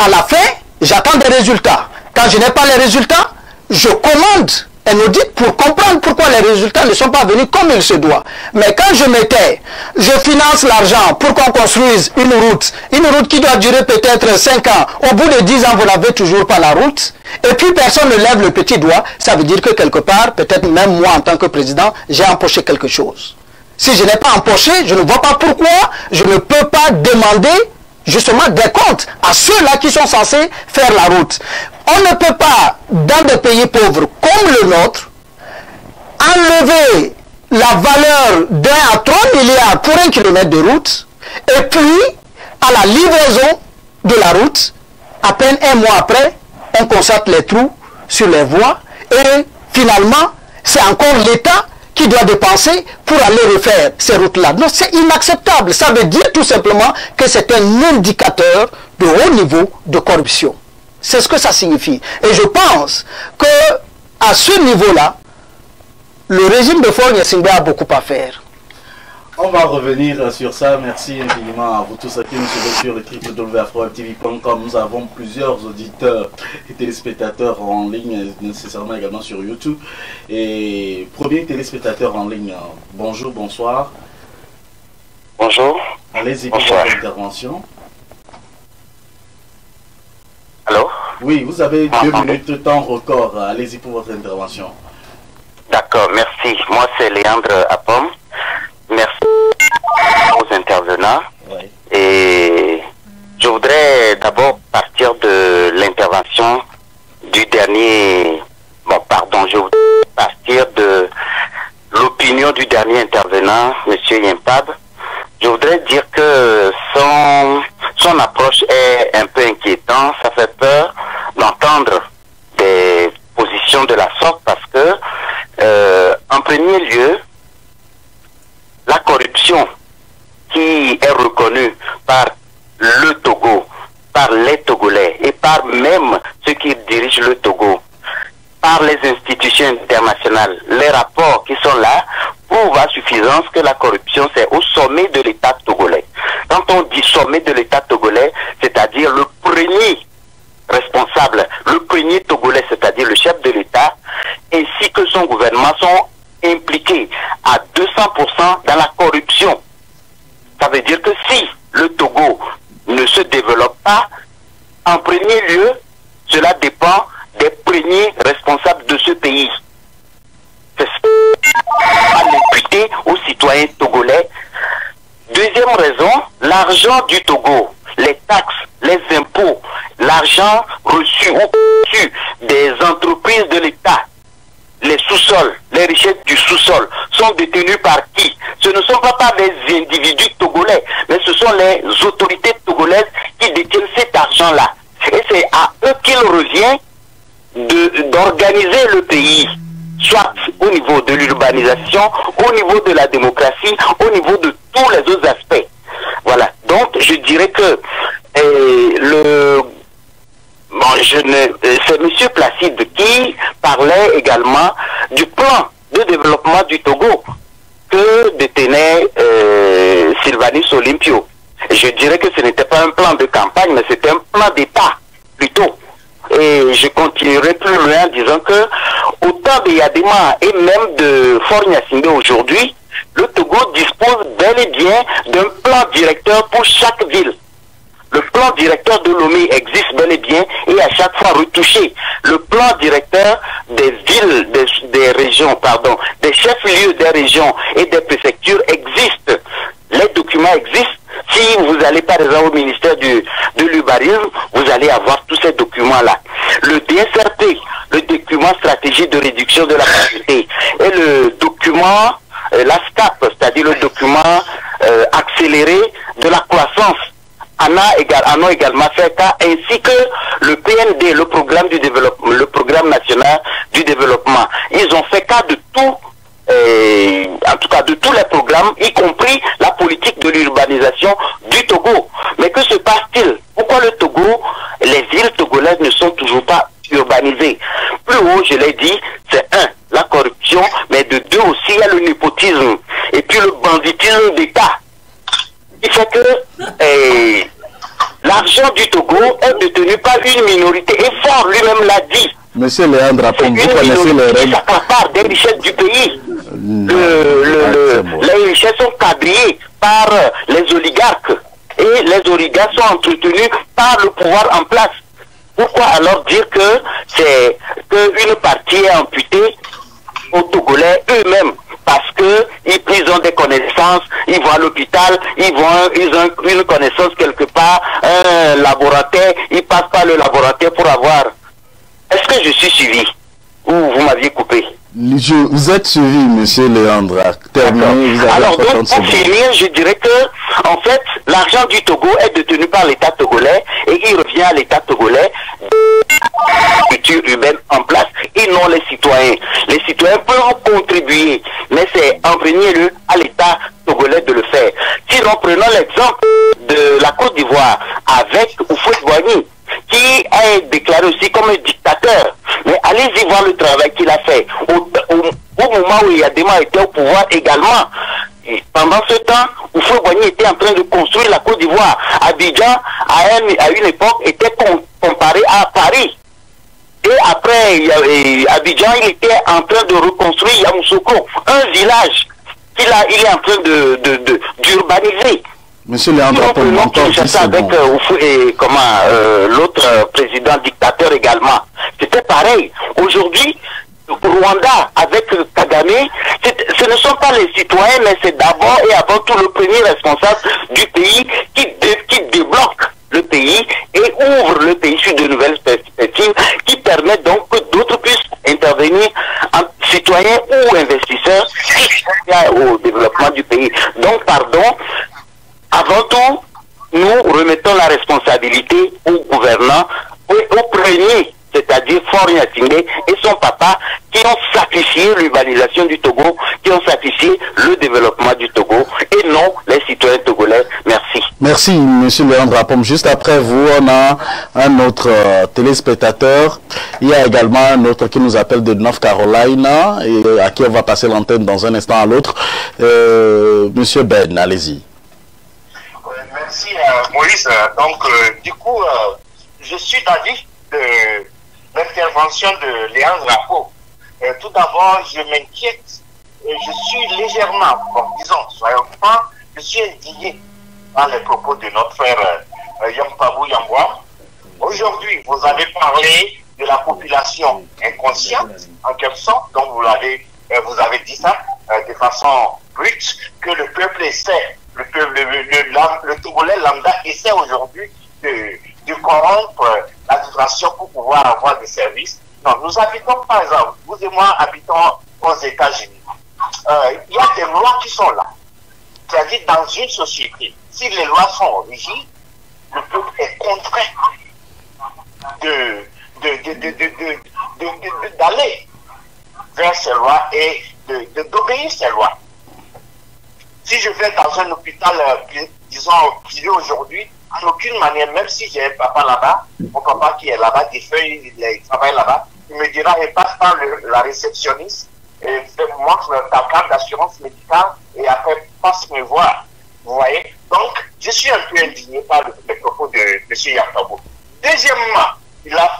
À la fin, j'attends des résultats. Quand je n'ai pas les résultats, je commande un audit pour comprendre pourquoi les résultats ne sont pas venus comme il se doit. Mais quand je m'étais, je finance l'argent pour qu'on construise une route qui doit durer peut-être 5 ans, au bout de 10 ans, vous n'avez toujours pas la route, et puis personne ne lève le petit doigt, ça veut dire que quelque part, peut-être même moi en tant que président, j'ai empoché quelque chose. Si je n'ai pas empoché, je ne vois pas pourquoi je ne peux pas demander justement des comptes à ceux-là qui sont censés faire la route. On ne peut pas, dans des pays pauvres comme le nôtre, enlever la valeur d'un à 3 milliards pour 1 kilomètre de route, et puis, à la livraison de la route, à peine 1 mois après, on constate les trous sur les voies, et finalement, c'est encore l'État qui doit dépenser pour aller refaire ces routes-là. Non, c'est inacceptable. Ça veut dire tout simplement que c'est un indicateur de haut niveau de corruption. C'est ce que ça signifie. Et je pense que à ce niveau-là, le régime de Faure Gnassingbé a beaucoup à faire. On va revenir sur ça. Merci infiniment à vous tous qui nous suivez sur le www.afro-active.com. Nous avons plusieurs auditeurs et téléspectateurs en ligne, nécessairement également sur YouTube. Et premier téléspectateur en ligne, bonjour, bonsoir. Bonjour. Allez-y pour votre intervention. Allô? Oui, vous avez 2 minutes, temps record. Allez-y pour votre intervention. D'accord, merci. Moi, c'est Léandre Apom. Merci aux intervenants. Oui. Et je voudrais d'abord partir de l'intervention du dernier... Bon, pardon, je voudrais partir de l'opinion du dernier intervenant, M. Yimpab. Je voudrais dire que son approche est un peu inquiétante. Ça fait peur d'entendre des positions de la sorte parce que, en premier lieu, la corruption qui est reconnue par le Togo, par les Togolais et par même ceux qui dirigent le Togo, par les institutions internationales, les rapports qui sont là, prouvent à suffisance que la corruption c'est au sommet de l'État togolais. Quand on dit sommet de l'État togolais, c'est-à-dire le premier responsable, le premier togolais, c'est-à-dire le chef de l'État, ainsi que son gouvernement sont impliqués à 200% dans la corruption. Ça veut dire que si le Togo ne se développe pas, en premier lieu, cela dépend des premiers responsables de ce pays. C'est ce qu'on va imputer aux citoyens togolais. Deuxième raison, l'argent du Togo, les taxes, les impôts, l'argent reçu ou perçu des entreprises de l'État. Les sous-sols, les richesses du sous-sol sont détenues par qui? Ce ne sont pas par des individus togolais, mais ce sont les autorités togolaises qui détiennent cet argent-là. Et c'est à eux qu'il revient d'organiser le pays, soit au niveau de l'urbanisation, au niveau de la démocratie, au niveau de tous les autres aspects. Voilà. Donc, je dirais que c'est M. Placide qui parlait également du plan de développement du Togo que détenait Sylvanus Olympio. Je dirais que ce n'était pas un plan de campagne, mais c'était un plan d'État plutôt. Et je continuerai plus loin en disant que au temps d'Eyadema et même de Faure Gnassingbé aujourd'hui, le Togo dispose bel et bien d'un plan directeur pour chaque ville. Le plan directeur de Lomé existe bel et bien et à chaque fois retouché. Le plan directeur des villes, des régions, pardon, des chefs-lieux des régions et des préfectures existe. Les documents existent. Si vous allez par exemple au ministère de l'urbanisme, vous allez avoir tous ces documents-là. Le DSRP, le document stratégie de réduction de la pauvreté, et le document, la SCAP, c'est-à-dire le document accéléré de la croissance, en ont également fait cas, ainsi que le PND, le programme national du développement. Ils ont fait cas de tout, en tout cas de tous les programmes, y compris la politique de l'urbanisation du Togo. Mais que se passe-t-il? Pourquoi le Togo, les villes togolaises ne sont toujours pas urbanisées? Plus haut, je l'ai dit, c'est un, la corruption, mais de deux aussi, il y a le népotisme et puis le banditisme d'État. Il fait que l'argent du Togo est détenu par une minorité. Et Faure lui-même l'a dit. Monsieur Léandre, vous connaissez les règles. Ça s'accapare des richesses du pays. Les richesses sont quadrillées par les oligarques. Et les oligarques sont entretenus par le pouvoir en place. Pourquoi alors dire que c'est qu'une partie est amputée aux Togolais eux-mêmes? Parce qu'ils ont des connaissances, ils vont à l'hôpital, ils ont une connaissance quelque part, un laboratoire, ils passent par le laboratoire pour avoir... Est-ce que je suis suivi? Ou vous m'aviez coupé? Vous êtes suivi, monsieur Léandre. Terminé, alors donc, pour finir, je dirais que, en fait, l'argent du Togo est détenu par l'État togolais et il revient à l'État togolais. Culture urbaine en place et non les citoyens. Les citoyens peuvent contribuer, mais c'est envenimer à l'État togolais de le faire. Si nous prenons l'exemple de la Côte d'Ivoire avec Houphouët-Boigny, qui est déclaré aussi comme un dictateur. Mais allez-y voir le travail qu'il a fait. Au moment où Eyadema était au pouvoir également, et pendant ce temps, Houphouët-Boigny était en train de construire la Côte d'Ivoire. Abidjan, à une époque, était comparé à Paris. Et après, Abidjan, il était en train de reconstruire Yamoussoukro, un village qu'il est en train d'urbaniser. Monsieur Léandre, pour longtemps, c'est avec l'autre président dictateur également. C'était pareil. Aujourd'hui, Rwanda avec Kagame, ce ne sont pas les citoyens, mais c'est d'abord et avant tout le premier responsable du pays qui débloque le pays et ouvre le pays sur de nouvelles perspectives qui permettent donc que d'autres puissent intervenir en citoyens ou investisseurs au développement du pays. Donc, pardon. Avant tout, nous remettons la responsabilité aux gouvernants, aux premiers, c'est-à-dire Faure Gnassingbé et son papa, qui ont sacrifié l'urbanisation du Togo, qui ont sacrifié le développement du Togo, et non les citoyens togolais. Merci. Merci, monsieur Léandre Apom. Juste après vous, on a un autre téléspectateur. Il y a également un autre qui nous appelle de North Carolina, et à qui on va passer l'antenne dans un instant à l'autre. Monsieur Ben, allez-y. Merci Maurice. Donc je suis d'avis de l'intervention de Léandre Apo. Tout d'abord, je m'inquiète. Je suis légèrement, bon, disons, soyons francs, je suis indigné par les propos de notre frère Yampabou Yamboa. Aujourd'hui, vous avez parlé de la population inconsciente, en quelque sorte, donc vous avez dit ça de façon brute, que le peuple essaie. Le Togolais lambda essaie aujourd'hui de corrompre l'administration pour pouvoir avoir des services. Non, nous habitons, par exemple, vous et moi habitons aux États-Unis. Il y a des lois qui sont là. C'est-à-dire, dans une société, si les lois sont rigides, le peuple est contraint d'aller vers ces lois et d'obéir ces lois. Si je vais dans un hôpital, disons, privé aujourd'hui, en aucune manière, même si j'ai un papa là-bas, mon papa qui est là-bas, des feuilles, il travaille là-bas, il me dira, il passe par la réceptionniste, et me montre ta carte d'assurance médicale, et après, passe me voir. Vous voyez? Donc, je suis un peu indigné par les propos de M. Yartabo. Deuxièmement, il a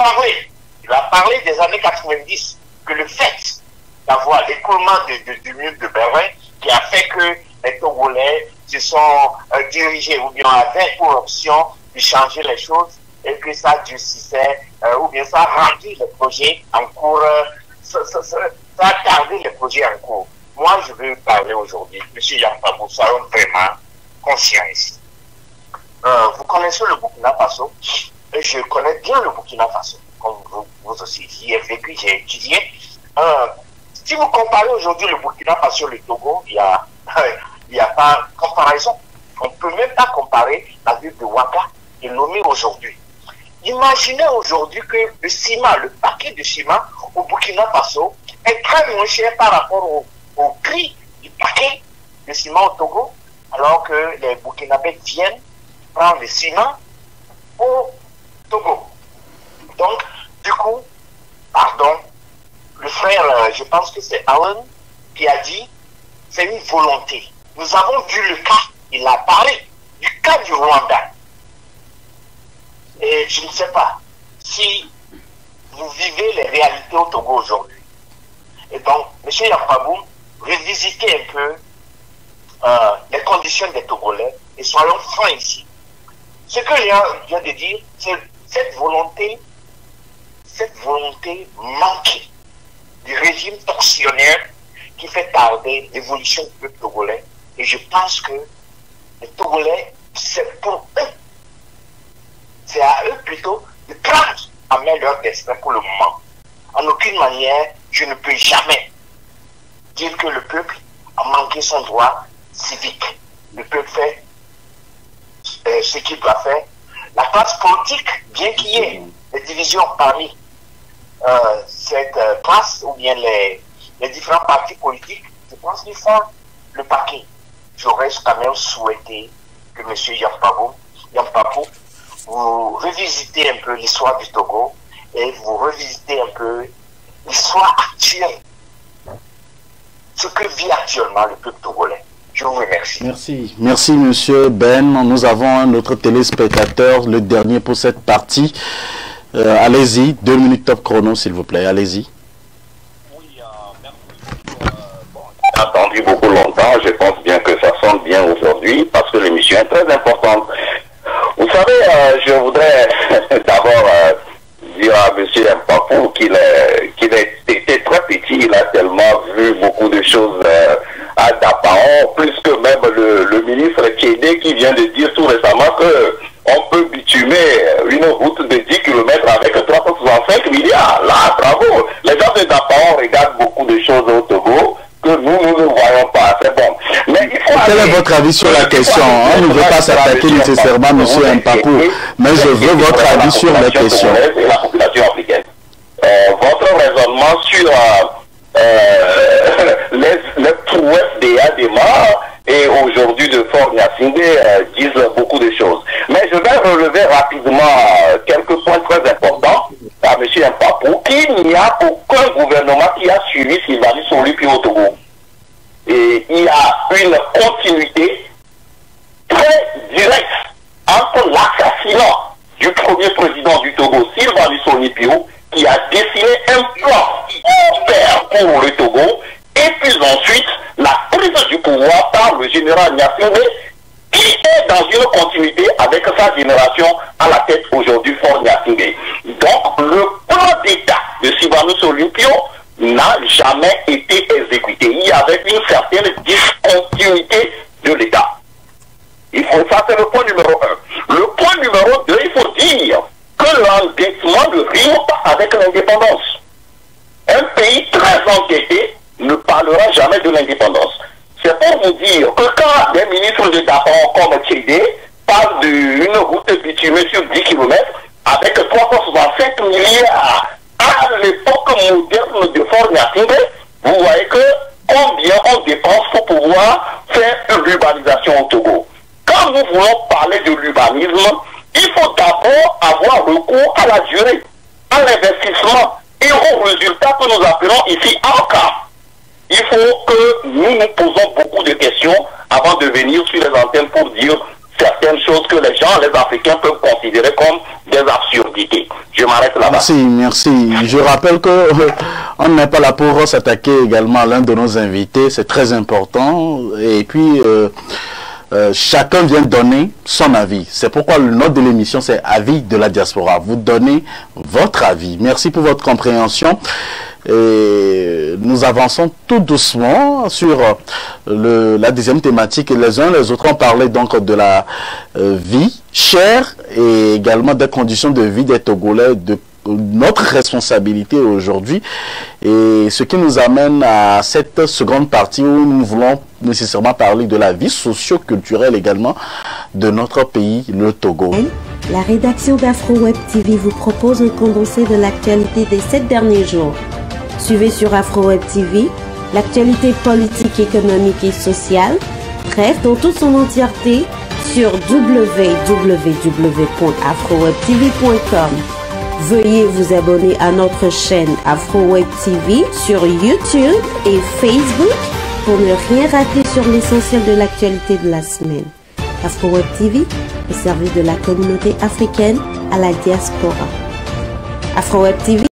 parlé des années 90, que le fait d'avoir l'écoulement du mur de Berlin, qui a fait que les Togolais se sont dirigés ou bien avaient pour option de changer les choses et que ça durcissait ou bien ça a rendu le projet en cours, ça a tardé le projet en cours. Moi, je veux parler aujourd'hui, M. Yampabou, soyons vraiment conscients ici. Vous connaissez le Burkina Faso, et je connais bien le Burkina Faso, comme vous aussi, j'y ai vécu, j'ai étudié. Si vous comparez aujourd'hui le Burkina Faso et le Togo, il n'y a pas de comparaison. On ne peut même pas comparer la ville de Ouaga et Lomé aujourd'hui. Imaginez aujourd'hui que le ciment, le paquet de ciment au Burkina Faso est très moins cher par rapport au prix du paquet de ciment au Togo, alors que les Burkinabés viennent prendre le ciment au Togo. Donc, du coup, pardon, le frère, je pense que c'est Alan qui a dit, c'est une volonté. Nous avons vu le cas, il a parlé du cas du Rwanda. Et je ne sais pas si vous vivez les réalités au Togo aujourd'hui. Et donc, M. Yampabou, revisitez un peu les conditions des Togolais et soyons francs ici. Ce que Léa vient de dire, c'est cette volonté manquée du régime tortionnaire qui fait tarder l'évolution du peuple togolais. Et je pense que les Togolais, c'est pour eux, c'est à eux plutôt de prendre en main leur destin pour le moment. En aucune manière, je ne peux jamais dire que le peuple a manqué son droit civique. Le peuple fait ce qu'il doit faire. La classe politique, bien qu'il y ait des divisions parmi cette classe ou bien les différents partis politiques, je pense qu'ils font le paquet. J'aurais quand même souhaité que M. Yampabou vous revisitez un peu l'histoire du Togo et vous revisitez un peu l'histoire actuelle, ce que vit actuellement le peuple togolais. Je vous remercie. Merci. Merci, M. Ben. Nous avons un autre téléspectateur, le dernier pour cette partie. Allez-y, 2 minutes top chrono, s'il vous plaît. Allez-y. Oui, merci. Bon, j'ai attendu beaucoup longtemps. Je pense bien que ça sonne bien aujourd'hui parce que l'émission est très importante. Vous savez, je voudrais d'abord dire à M. Yampabou qu'il était très petit. Il a tellement vu beaucoup de choses à Dapaon, plus que même le ministre Cedi qui vient de dire tout récemment que on peut bitumer une route de 10 km avec 365 milliards. Là, bravo. Les gens de Dapaon regardent beaucoup de choses au Togo que nous, nous ne voyons pas. C'est bon. Mais il faut quel est votre avis sur la question? On ne veut pas s'attaquer nécessairement, monsieur Yampabou, mais je veux votre avis sur la question. Et la population africaine. Votre raisonnement sur les prouesses des Eyadema et aujourd'hui de Faure Gnassingbé disent beaucoup de choses. Mais je vais relever rapidement quelques points très importants à M. Yampabou, qu'il n'y a aucun gouvernement qui a suivi Sylvanus Olympio au Togo. Et il y a une continuité très directe entre l'assassinat du premier président du Togo, Sylvanus Olympio, qui a dessiné un plan ouvert pour le Togo, et puis ensuite la prise du pouvoir par le général Gnassingbé, qui est dans une continuité avec sa génération à la tête aujourd'hui, Faure Gnassingbé. Donc le plan d'État de Sylvanus Olympio n'a jamais été exécuté. Il y avait une certaine discontinuité de l'État. Ça, c'est le point numéro 1. Le point numéro 2, il faut dire que l'endettement ne rime pas avec l'indépendance. Un pays très endetté ne parlera jamais de l'indépendance. C'est pour vous dire que quand des ministres de Dapaon comme Cedi parlent d'une route bitumée sur 10 km avec 365 milliards à l'époque moderne de Faure Gnassingbé, vous voyez que combien on dépense pour pouvoir faire une urbanisation au Togo. Quand nous voulons parler de l'urbanisme, il faut d'abord avoir recours à la durée, à l'investissement et aux résultats que nous appelons ici encore. Il faut que nous nous posons beaucoup de questions avant de venir sur les antennes pour dire certaines choses que les gens, les Africains, peuvent considérer comme des absurdités. Je m'arrête là-bas. Merci, merci. Je rappelle que on n'est pas là pour s'attaquer également à l'un de nos invités. C'est très important. Et puis... chacun vient donner son avis. C'est pourquoi le nom de l'émission, c'est Avis de la diaspora. Vous donnez votre avis. Merci pour votre compréhension. Et nous avançons tout doucement sur la deuxième thématique. Les uns les autres ont parlé donc de la vie chère et également des conditions de vie des Togolais, de notre responsabilité aujourd'hui, et ce qui nous amène à cette seconde partie où nous voulons nécessairement parler de la vie socio-culturelle également de notre pays, le Togo. La rédaction d'Afro Web TV vous propose un condensé de l'actualité des 7 derniers jours. Suivez sur Afro Web TV l'actualité politique, économique et sociale, bref, dans toute son entièreté sur www.afrowebtv.com. Veuillez vous abonner à notre chaîne AfroWeb TV sur YouTube et Facebook pour ne rien rater sur l'essentiel de l'actualité de la semaine. AfroWeb TV, le service de la communauté africaine à la diaspora. AfroWeb TV.